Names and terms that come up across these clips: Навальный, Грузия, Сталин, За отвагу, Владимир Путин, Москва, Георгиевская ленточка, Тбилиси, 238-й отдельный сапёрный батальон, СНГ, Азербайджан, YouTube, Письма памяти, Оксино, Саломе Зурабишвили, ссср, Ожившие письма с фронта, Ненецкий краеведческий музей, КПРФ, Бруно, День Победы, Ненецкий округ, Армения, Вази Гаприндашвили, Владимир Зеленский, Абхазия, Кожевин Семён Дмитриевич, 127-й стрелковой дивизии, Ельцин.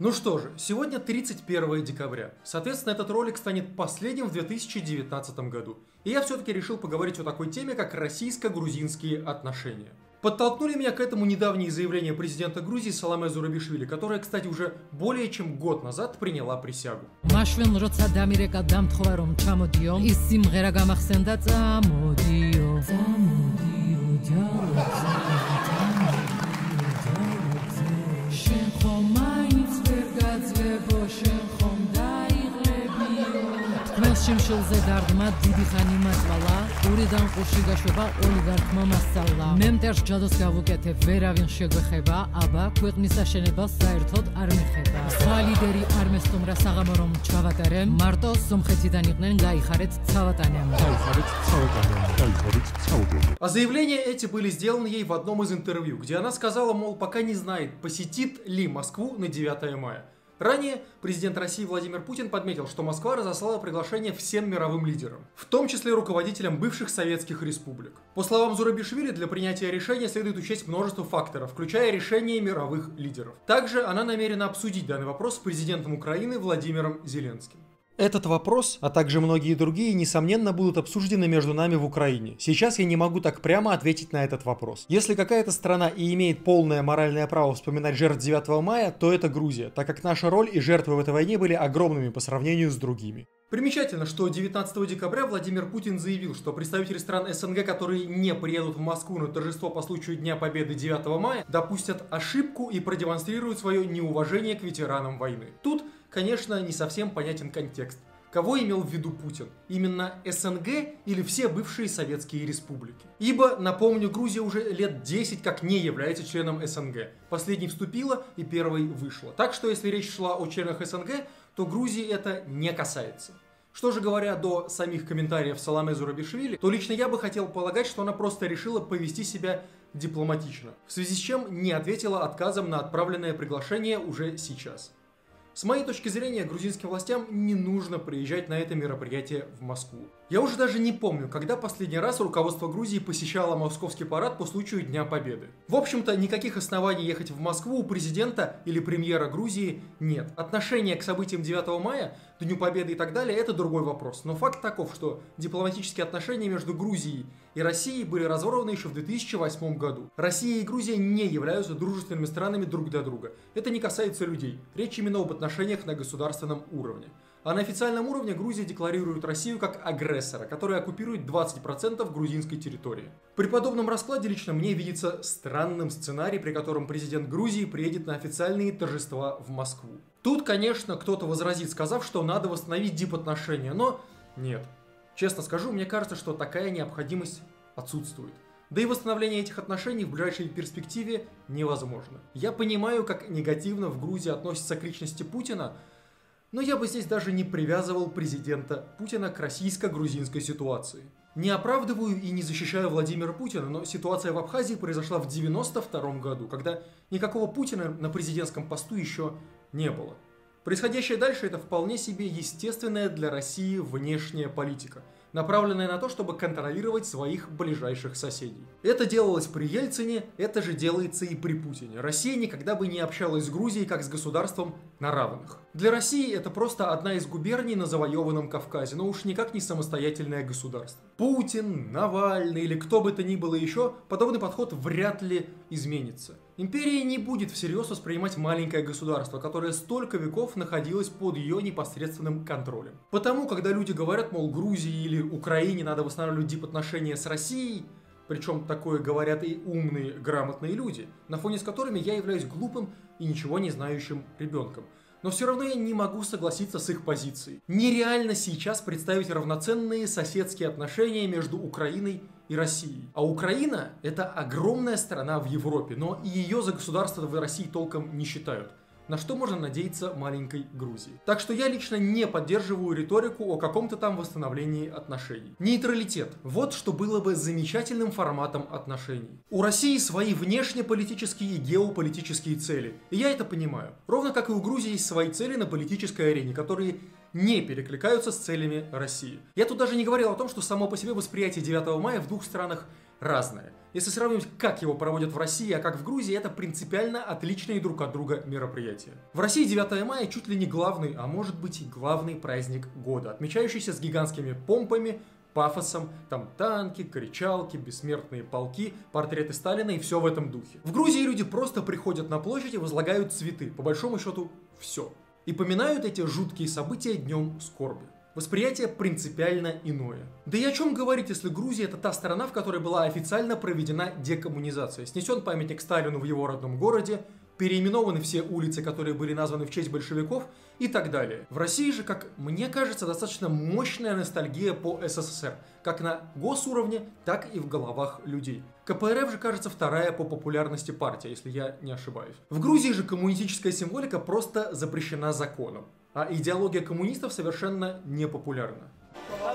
Ну что же, сегодня 31 декабря, соответственно, этот ролик станет последним в 2019 году. И я все-таки решил поговорить о такой теме, как российско-грузинские отношения. Подтолкнули меня к этому недавние заявления президента Грузии Саломе Зурабишвили, которая, кстати, уже более чем год назад приняла присягу. А заявления эти были сделаны ей в одном из интервью, где она сказала, мол, пока не знает, посетит ли Москву на 9 мая. Ранее президент России Владимир Путин подметил, что Москва разослала приглашение всем мировым лидерам, в том числе руководителям бывших советских республик. По словам Зурабишвили, для принятия решения следует учесть множество факторов, включая решение мировых лидеров. Также она намерена обсудить данный вопрос с президентом Украины Владимиром Зеленским. Этот вопрос, а также многие другие, несомненно, будут обсуждены между нами в Украине. Сейчас я не могу так прямо ответить на этот вопрос. Если какая-то страна и имеет полное моральное право вспоминать жертв 9 мая, то это Грузия, так как наша роль и жертвы в этой войне были огромными по сравнению с другими. Примечательно, что 19 декабря Владимир Путин заявил, что представители стран СНГ, которые не приедут в Москву на торжество по случаю Дня Победы 9 мая, допустят ошибку и продемонстрируют свое неуважение к ветеранам войны. Тут, конечно, не совсем понятен контекст. Кого имел в виду Путин? Именно СНГ или все бывшие советские республики? Ибо, напомню, Грузия уже лет 10 как не является членом СНГ. Последней вступила и первой вышла. Так что, если речь шла о членах СНГ, то Грузии это не касается. Что же говоря до самих комментариев Саломе Зурабишвили, то лично я бы хотел полагать, что она просто решила повести себя дипломатично, в связи с чем не ответила отказом на отправленное приглашение уже сейчас. С моей точки зрения, грузинским властям не нужно приезжать на это мероприятие в Москву. Я уже даже не помню, когда последний раз руководство Грузии посещало московский парад по случаю Дня Победы. В общем-то, никаких оснований ехать в Москву у президента или премьера Грузии нет. Отношение к событиям 9 мая, Дню Победы и так далее – это другой вопрос. Но факт таков, что дипломатические отношения между Грузией и Россией были разорваны еще в 2008 году. Россия и Грузия не являются дружественными странами друг для друга. Это не касается людей. Речь именно об отношениях на государственном уровне. А на официальном уровне Грузия декларирует Россию как агрессора, который оккупирует 20% грузинской территории. При подобном раскладе лично мне видится странным сценарий, при котором президент Грузии приедет на официальные торжества в Москву. Тут, конечно, кто-то возразит, сказав, что надо восстановить дипотношения, но нет. Честно скажу, мне кажется, что такая необходимость отсутствует. Да и восстановление этих отношений в ближайшей перспективе невозможно. Я понимаю, как негативно в Грузии относятся к личности Путина, но я бы здесь даже не привязывал президента Путина к российско-грузинской ситуации. Не оправдываю и не защищаю Владимира Путина, но ситуация в Абхазии произошла в 1992 году, когда никакого Путина на президентском посту еще не было. Происходящее дальше – это вполне себе естественная для России внешняя политика, направленная на то, чтобы контролировать своих ближайших соседей. Это делалось при Ельцине, это же делается и при Путине. Россия никогда бы не общалась с Грузией как с государством на равных. Для России это просто одна из губерний на завоеванном Кавказе, но уж никак не самостоятельное государство. Путин, Навальный или кто бы то ни было еще, подобный подход вряд ли изменится. Империя не будет всерьез воспринимать маленькое государство, которое столько веков находилось под ее непосредственным контролем. Потому, когда люди говорят, мол, Грузии или Украине надо восстанавливать дипотношения с Россией, причем такое говорят и умные, грамотные люди, на фоне с которыми я являюсь глупым и ничего не знающим ребенком. Но все равно я не могу согласиться с их позицией. Нереально сейчас представить равноценные соседские отношения между Украиной и Россией. А Украина – это огромная страна в Европе, но и ее за государство в России толком не считают. На что можно надеяться маленькой Грузии. Так что я лично не поддерживаю риторику о каком-то там восстановлении отношений. Нейтралитет – вот что было бы замечательным форматом отношений. У России свои внешнеполитические и геополитические цели, и я это понимаю. Ровно как и у Грузии есть свои цели на политической арене, которые не перекликаются с целями России. Я тут даже не говорил о том, что само по себе восприятие 9 мая в двух странах разное. Если сравнивать, как его проводят в России, а как в Грузии, это принципиально отличные друг от друга мероприятия. В России 9 мая чуть ли не главный, а может быть и главный праздник года, отмечающийся с гигантскими помпами, пафосом, там танки, кричалки, бессмертные полки, портреты Сталина и все в этом духе. В Грузии люди просто приходят на площадь и возлагают цветы, по большому счету все. И поминают эти жуткие события днем скорби. Восприятие принципиально иное. Да и о чем говорить, если Грузия — это та страна, в которой была официально проведена декоммунизация. Снесен памятник Сталину в его родном городе, переименованы все улицы, которые были названы в честь большевиков и так далее. В России же, как мне кажется, достаточно мощная ностальгия по СССР, как на госуровне, так и в головах людей. КПРФ же, кажется, вторая по популярности партия, если я не ошибаюсь. В Грузии же коммунистическая символика просто запрещена законом, а идеология коммунистов совершенно не популярна. Да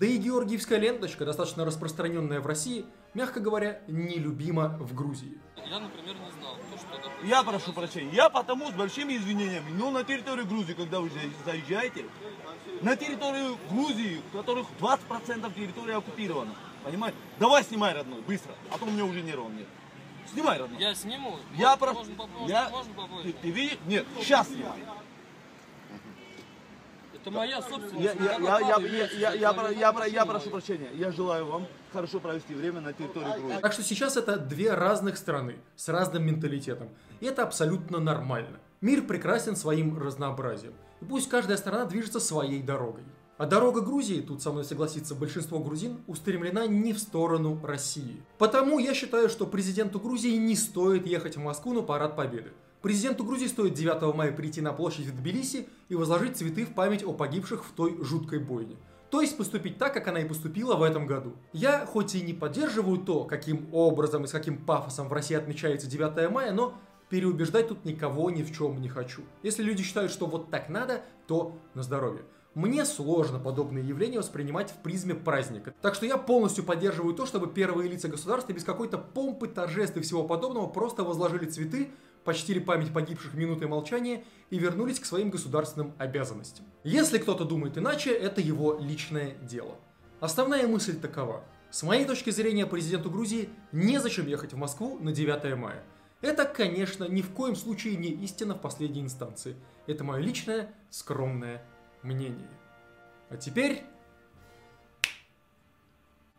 и Георгиевская ленточка, достаточно распространенная в России, мягко говоря, нелюбима в Грузии. Я, например, не знал, что это... Я прошу прощения, я потому с большими извинениями, но на территорию Грузии, когда вы заезжаете, на территорию Грузии, у которых 20% территории оккупировано, понимаете? Давай снимай, родной, быстро, а то у меня уже нервов нет. Снимай, родной. Я сниму. Я прошу. Можно попозже? Ты видишь? Нет, сейчас снимай. Это моя собственность. Я прошу прощения. Я желаю вам хорошо провести время на территории Грузии. Так что сейчас это две разных страны с разным менталитетом. И это абсолютно нормально. Мир прекрасен своим разнообразием. И пусть каждая страна движется своей дорогой. А дорога Грузии, тут со мной согласится большинство грузин, устремлена не в сторону России. Потому я считаю, что президенту Грузии не стоит ехать в Москву на парад Победы. Президенту Грузии стоит 9 мая прийти на площадь в Тбилиси и возложить цветы в память о погибших в той жуткой бойне. То есть поступить так, как она и поступила в этом году. Я хоть и не поддерживаю то, каким образом и с каким пафосом в России отмечается 9 мая, но переубеждать тут никого ни в чем не хочу. Если люди считают, что вот так надо, то на здоровье. Мне сложно подобные явления воспринимать в призме праздника. Так что я полностью поддерживаю то, чтобы первые лица государства без какой-то помпы, торжеств и всего подобного просто возложили цветы, почтили память погибших минутой молчания и вернулись к своим государственным обязанностям. Если кто-то думает иначе, это его личное дело. Основная мысль такова. С моей точки зрения, президенту Грузии незачем ехать в Москву на 9 мая. Это, конечно, ни в коем случае не истина в последней инстанции. Это мое личное, скромное мнение. А теперь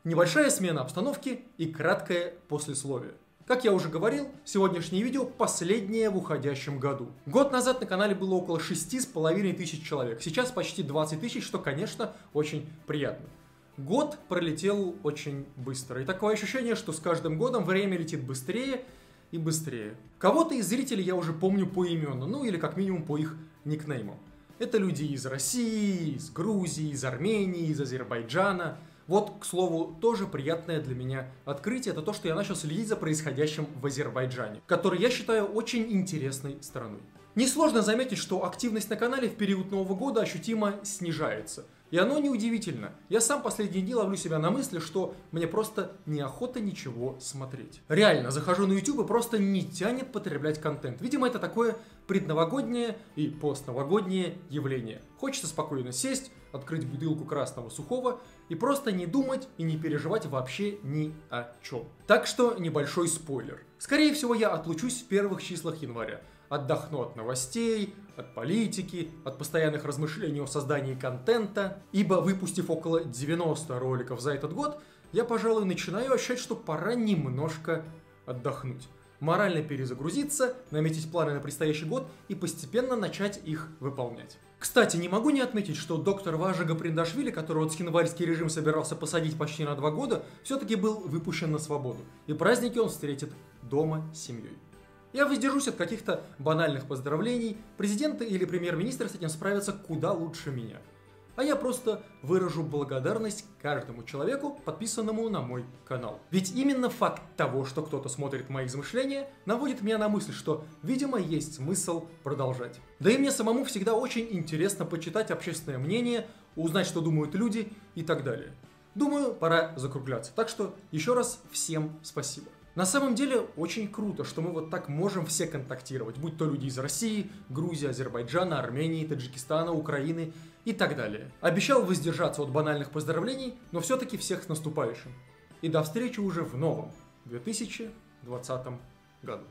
небольшая смена обстановки и краткое послесловие. Как я уже говорил, сегодняшнее видео последнее в уходящем году. Год назад на канале было около 6500 человек, сейчас почти 20000, что, конечно, очень приятно. Год пролетел очень быстро, и такое ощущение, что с каждым годом время летит быстрее и быстрее. Кого-то из зрителей я уже помню по имену, ну или как минимум по их никнеймам. Это люди из России, из Грузии, из Армении, из Азербайджана. Вот, к слову, тоже приятное для меня открытие, это то, что я начал следить за происходящим в Азербайджане, который я считаю очень интересной страной. Несложно заметить, что активность на канале в период Нового года ощутимо снижается. И оно неудивительно. Я сам последние дни ловлю себя на мысли, что мне просто неохота ничего смотреть. Реально, захожу на YouTube и просто не тянет потреблять контент. Видимо, это такое предновогоднее и постновогоднее явление. Хочется спокойно сесть, открыть бутылку красного сухого и просто не думать и не переживать вообще ни о чем. Так что небольшой спойлер. Скорее всего, я отлучусь в первых числах января. Отдохну от новостей, от политики, от постоянных размышлений о создании контента, ибо, выпустив около 90 роликов за этот год, я, пожалуй, начинаю ощущать, что пора немножко отдохнуть. морально перезагрузиться, наметить планы на предстоящий год и постепенно начать их выполнять. Кстати, не могу не отметить, что доктор Вази Гаприндашвили, которого цхинвальский режим собирался посадить почти на 2 года, все-таки был выпущен на свободу, и праздники он встретит дома с семьей. Я воздержусь от каких-то банальных поздравлений, президент или премьер-министр с этим справятся куда лучше меня. А я просто выражу благодарность каждому человеку, подписанному на мой канал. Ведь именно факт того, что кто-то смотрит мои измышления, наводит меня на мысль, что, видимо, есть смысл продолжать. Да и мне самому всегда очень интересно почитать общественное мнение, узнать, что думают люди и так далее. Думаю, пора закругляться. Так что еще раз всем спасибо. На самом деле очень круто, что мы вот так можем все контактировать, будь то люди из России, Грузии, Азербайджана, Армении, Таджикистана, Украины и так далее. Обещал воздержаться от банальных поздравлений, но все-таки всех с наступающим. И до встречи уже в новом 2020 году.